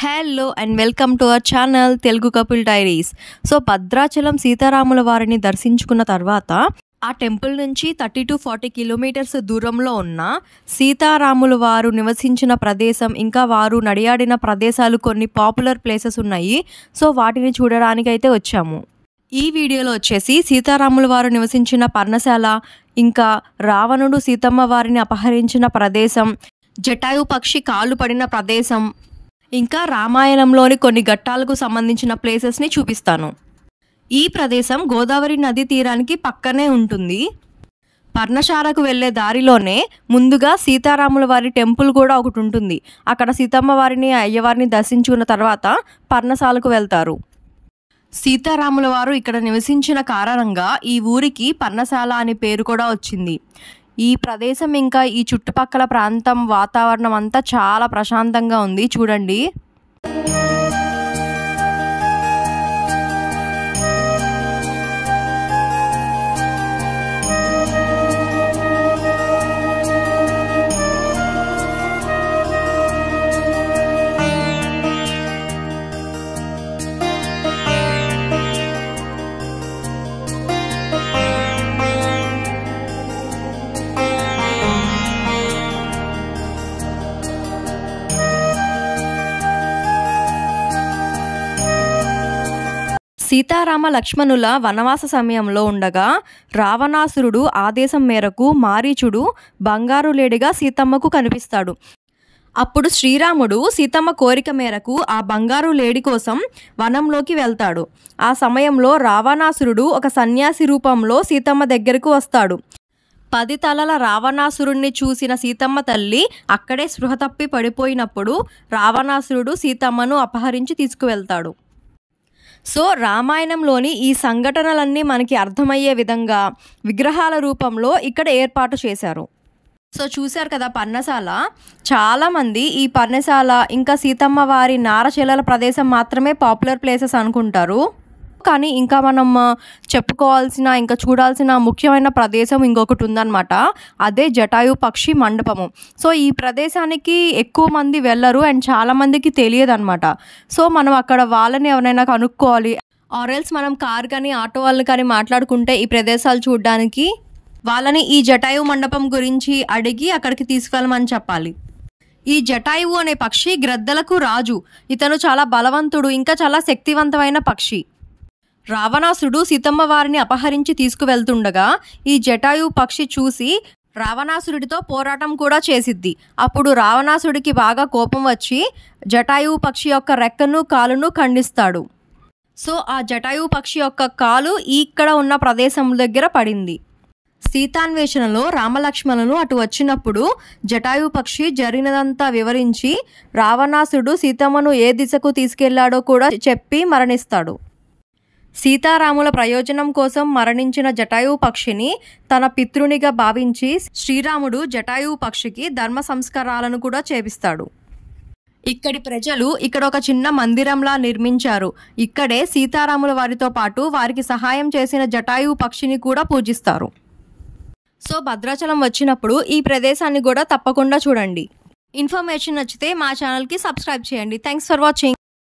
Hello and welcome to our channel Telugu couple diaries. So Bhadrachalam सीतारामुल वारिनी दर्शिंचुकुन्न तर्वात आ टेंपल नुंची 30 to 40 किलोमीटर्स దూరంలో ఉన్న సీతారాములు వారు నివసించిన ప్రదేశం ఇంకా వారు నడియాడిన ప్రదేశాలు కొన్ని పాపులర్ ప్లేసెస్ ఉన్నాయి। సో వాటిని చూడడానికి అయితే వచ్చాము। ఈ వీడియోలో వచ్చేసి సీతారాములు వారు నివసించిన పర్ణశాల, ఇంకా రావణుడు సీతమ్మ వారిని అపహరించిన ప్రదేశం, జటాయు పక్షి కాలు పడిన ప్రదేశం, ఇంకా రామాయణంలోని కొన్ని ఘట్టాలకు సంబంధించిన ప్లేసెస్ ని చూపిస్తాను। ఈ ప్రదేశం గోదావరి నది తీరానికి పక్కనే ఉంటుంది। పర్ణశాలకు వెళ్ళే దారిలోనే ముందుగా సీతారాముల వారి టెంపుల్ కూడా ఒకటి ఉంటుంది। అక్కడ సీతమ్మ వారిని అయ్యవారిని దర్శించుకున్న తర్వాత పర్ణశాలకు వెళ్తారు। సీతారాముల వారు ఇక్కడ నివసించిన కారణంగా ఈ ఊరికి పర్ణశాల అనే పేరు కూడా వచ్చింది। ఈ ప్రదేశం ఇంకా ఈ చుట్టుపక్కల ప్రాంతం వాతావరణం అంతా చాలా ప్రశాంతంగా ఉంది। చూడండి, సీతారామ లక్ష్మణుల వనవాస సమయంలో ఉండగా రావణాసురుడు ఆదేశం మేరకు మారీచుడు బంగారు లేడిగా సీతమ్మకు కనిపిస్తాడు। అప్పుడు శ్రీరాముడు సీతమ్మ కోరిక మేరకు ఆ బంగారు లేడి కోసం వనంలోకి వెళ్తాడు। ఆ సమయంలో రావణాసురుడు ఒక సన్యాసి రూపంలో సీతమ్మ దగ్గరకు వస్తాడు। 10 తలల రావణాసురుణ్ణి చూసిన సీతమ్మ తల్లి అక్కడే స్పృహ తప్పి పడిపోయినప్పుడు రావణాసురుడు సీతమ్మను అపహరించి తీసుకువెళ్తాడు। సో రామాయణంలోని ఈ సంఘటనలన్నీ మనకి అర్థమయ్యే విధంగా విగ్రహాల రూపంలో ఇక్కడ ఏర్పాటు చేశారు। సో చూశారు కదా పర్ణశాల, చాలామంది ఈ పర్ణశాల ఇంకా సీతమ్మ వారి నారచెలల ప్రదేశం మాత్రమే పాపులర్ ప్లేసెస్ అనుకుంటారు, కానీ ఇంకా మనం చెప్పుకోవాల్సిన ఇంకా చూడాల్సిన ముఖ్యమైన ప్రదేశం ఇంకొకటి ఉందన్నమాట, అదే జటాయు పక్షి మండపము। సో ఈ ప్రదేశానికి ఎక్కువ మంది వెళ్ళరు అండ్ చాలామందికి తెలియదు అనమాట। సో మనం అక్కడ వాళ్ళని ఎవరైనా కనుక్కోవాలి, ఆర్ఎల్స్ మనం కార్ కానీ ఆటో వాళ్ళు కానీ మాట్లాడుకుంటే ఈ ప్రదేశాలు చూడడానికి వాళ్ళని ఈ జటాయు మండపం గురించి అడిగి అక్కడికి తీసుకెళ్ళమని చెప్పాలి। ఈ జటాయువు అనే పక్షి గ్రద్దలకు రాజు, ఇతను చాలా బలవంతుడు ఇంకా చాలా శక్తివంతమైన పక్షి। రావణాసుడు సీతమ్మ వారిని అపహరించి తీసుకువెళ్తుండగా ఈ జటాయు పక్షి చూసి రావణాసురుడితో పోరాటం కూడా చేసిద్ది। అప్పుడు రావణాసుడికి బాగా కోపం వచ్చి జటాయు పక్షి యొక్క రెక్కను కాలును ఖండిస్తాడు। సో ఆ జటాయు పక్షి యొక్క కాలు ఇక్కడ ఉన్న ప్రదేశం దగ్గర పడింది। సీతాన్వేషణలో రామలక్ష్మణులు అటు వచ్చినప్పుడు జటాయు పక్షి జరిగినదంతా వివరించి రావణాసుడు సీతమ్మను ఏ దిశకు తీసుకెళ్లాడో కూడా చెప్పి మరణిస్తాడు। సీతారాముల ప్రయోజనం కోసం మరణించిన జటాయు పక్షిని తన పితృనిగా భావించి శ్రీరాముడు జటాయు పక్షికి ధర్మ సంస్కారాలను కూడా చేపిస్తాడు। ఇక్కడి ప్రజలు ఇక్కడ ఒక చిన్న మందిరంలా నిర్మించారు। ఇక్కడే సీతారాముల వారితో పాటు వారికి సహాయం చేసిన జటాయు పక్షిని కూడా పూజిస్తారు। సో భద్రాచలం వచ్చినప్పుడు ఈ ప్రదేశాన్ని కూడా తప్పకుండా చూడండి। ఇన్ఫర్మేషన్ నచ్చితే మా ఛానల్కి సబ్స్క్రైబ్ చేయండి। Thanks for watching.